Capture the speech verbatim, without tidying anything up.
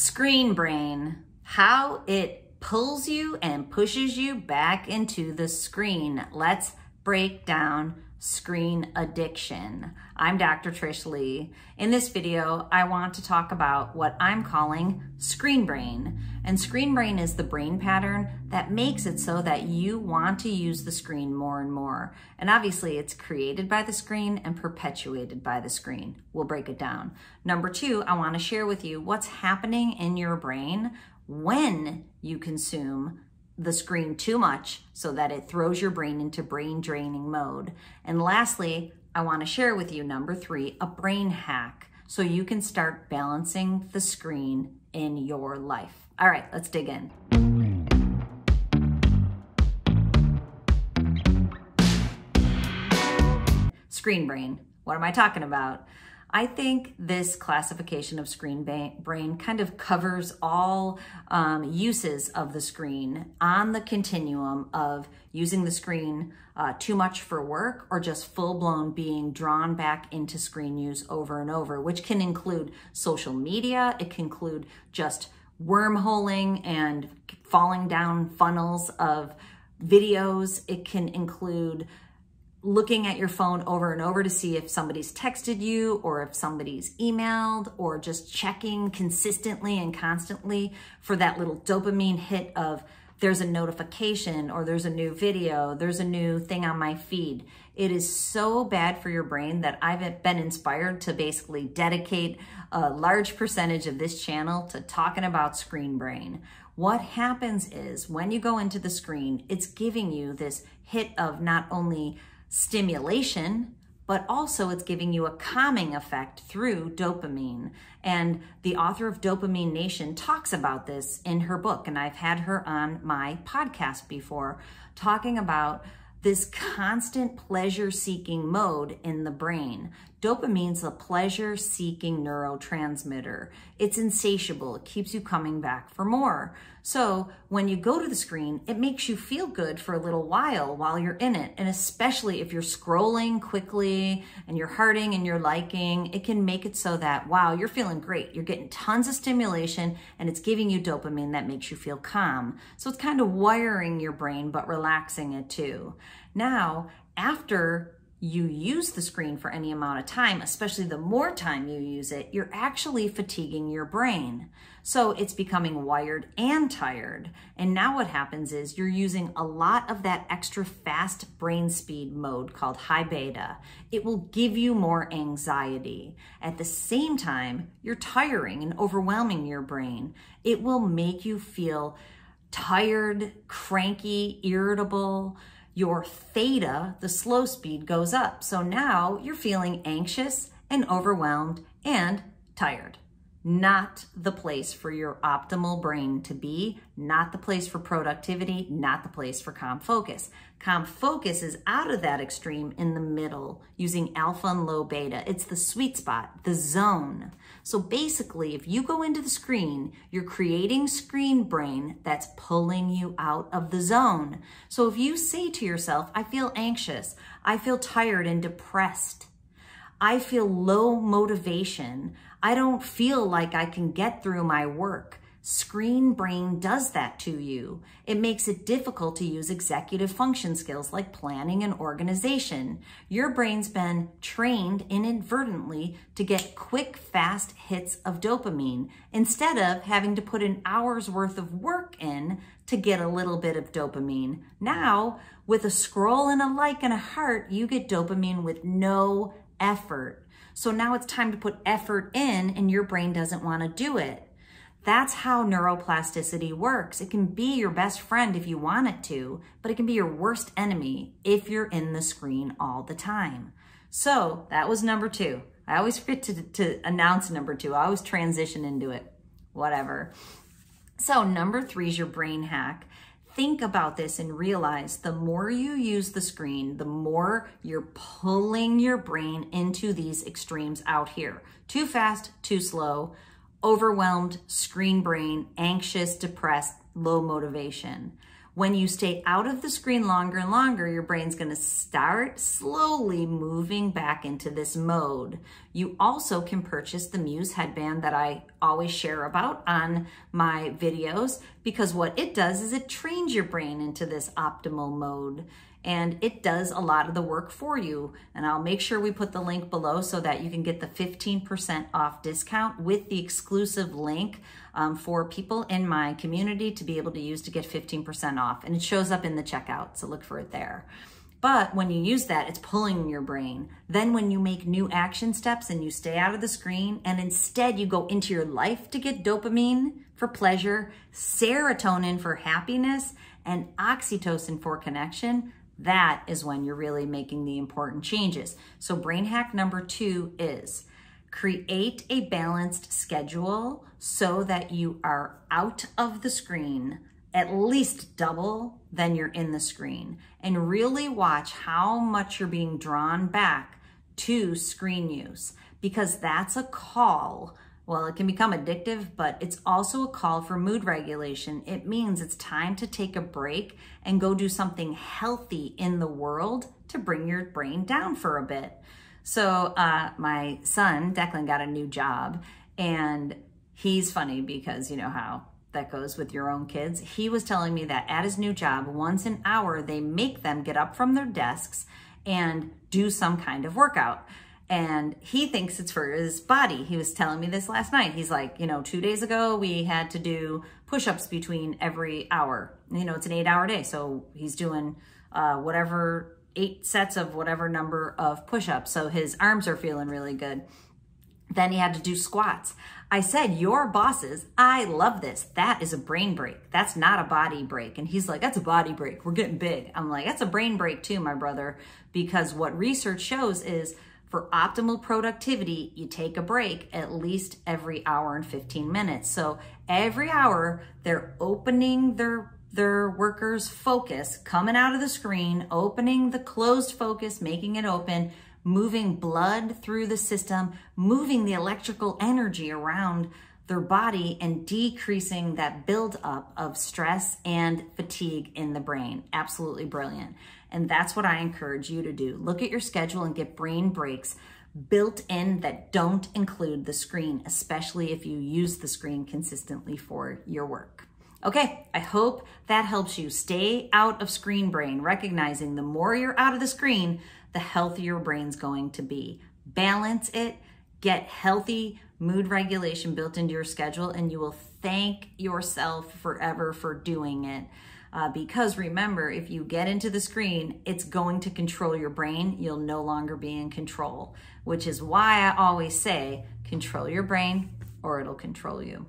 Screen Brain, how it pulls you and pushes you back into the screen. Let's break down screen addiction. I'm Doctor Trish Leigh. In this video, I want to talk about what I'm calling screen brain. And screen brain is the brain pattern that makes it so that you want to use the screen more and more. And obviously it's created by the screen and perpetuated by the screen. We'll break it down. Number two, I want to share with you what's happening in your brain when you consume the screen too much so that it throws your brain into brain draining mode. And lastly, I want to share with you number three, a brain hack, so you can start balancing the screen in your life. All right, let's dig in. Screen brain, what am I talking about? I think this classification of screen brain kind of covers all um, uses of the screen on the continuum of using the screen uh, too much for work or just full-blown being drawn back into screen use over and over, which can include social media. It can include just wormholing and falling down funnels of videos. It can include looking at your phone over and over to see if somebody's texted you or if somebody's emailed, or just checking consistently and constantly for that little dopamine hit of there's a notification or there's a new video, there's a new thing on my feed. It is so bad for your brain that I've been inspired to basically dedicate a large percentage of this channel to talking about screen brain. What happens is when you go into the screen, it's giving you this hit of not only stimulation, but also it's giving you a calming effect through dopamine. And the author of Dopamine Nation talks about this in her book, and I've had her on my podcast before, talking about this constant pleasure-seeking mode in the brain. Dopamine's a pleasure-seeking neurotransmitter. It's insatiable. It keeps you coming back for more. So when you go to the screen, it makes you feel good for a little while while you're in it. And especially if you're scrolling quickly and you're hearting and you're liking, it can make it so that, wow, you're feeling great. You're getting tons of stimulation and it's giving you dopamine that makes you feel calm. So it's kind of wiring your brain, but relaxing it too. Now, after you use the screen for any amount of time, especially the more time you use it, you're actually fatiguing your brain. So it's becoming wired and tired. And now what happens is you're using a lot of that extra fast brain speed mode called high beta. It will give you more anxiety. At the same time, you're tiring and overwhelming your brain. It will make you feel tired, cranky, irritable. Your theta, the slow speed, goes up. So now you're feeling anxious and overwhelmed and tired. Not the place for your optimal brain to be, not the place for productivity, not the place for calm focus. Calm focus is out of that extreme in the middle, using alpha and low beta. It's the sweet spot, the zone. So basically, if you go into the screen, you're creating screen brain that's pulling you out of the zone. So if you say to yourself, I feel anxious, I feel tired and depressed, I feel low motivation, I don't feel like I can get through my work. Screen brain does that to you. It makes it difficult to use executive function skills like planning and organization. Your brain's been trained inadvertently to get quick, fast hits of dopamine instead of having to put an hour's worth of work in to get a little bit of dopamine. Now, with a scroll and a like and a heart, you get dopamine with no effort. So now it's time to put effort in and your brain doesn't want to do it. That's how neuroplasticity works. It can be your best friend if you want it to, but it can be your worst enemy if you're in the screen all the time. So that was number two. I always forget to, to announce number two. I always transition into it, whatever. So number three is your brain hack. Think about this and realize the more you use the screen, the more you're pulling your brain into these extremes out here. Too fast, too slow, overwhelmed, screen brain, anxious, depressed, low motivation. When you stay out of the screen longer and longer, your brain's gonna start slowly moving back into this mode. You also can purchase the Muse headband that I always share about on my videos, because what it does is it trains your brain into this optimal mode, and it does a lot of the work for you. And I'll make sure we put the link below so that you can get the fifteen percent off discount with the exclusive link um, for people in my community to be able to use to get fifteen percent off. And it shows up in the checkout, so look for it there. But when you use that, it's pulling your brain. Then when you make new action steps and you stay out of the screen and instead you go into your life to get dopamine for pleasure, serotonin for happiness, and oxytocin for connection, that is when you're really making the important changes. So brain hack number two is create a balanced schedule so that you are out of the screen at least double than you're in the screen, and really watch how much you're being drawn back to screen use, because that's a call. Well, it can become addictive, but it's also a call for mood regulation. It means it's time to take a break and go do something healthy in the world to bring your brain down for a bit. So uh, my son, Declan, got a new job, and he's funny because you know how that goes with your own kids. He was telling me that at his new job, once an hour, they make them get up from their desks and do some kind of workout. And he thinks it's for his body. He was telling me this last night. He's like, you know, two days ago, we had to do push-ups between every hour. You know, it's an eight hour day. So he's doing uh, whatever, eight sets of whatever number of push-ups. So his arms are feeling really good. Then he had to do squats. I said, your bosses, I love this. That is a brain break. That's not a body break. And he's like, that's a body break. We're getting big. I'm like, that's a brain break too, my brother. Because what research shows is for optimal productivity, you take a break at least every hour and fifteen minutes. So every hour, they're opening their their workers' focus, coming out of the screen, opening the closed focus, making it open, moving blood through the system, moving the electrical energy around their body, and decreasing that buildup of stress and fatigue in the brain. Absolutely brilliant. And that's what I encourage you to do. Look at your schedule and get brain breaks built in that don't include the screen, especially if you use the screen consistently for your work. Okay, I hope that helps you stay out of screen brain, recognizing the more you're out of the screen, the healthier brain's going to be. Balance it, get healthy mood regulation built into your schedule, and you will thank yourself forever for doing it. Uh, because remember, if you get into the screen, it's going to control your brain. You'll no longer be in control, which is why I always say, control your brain or it'll control you.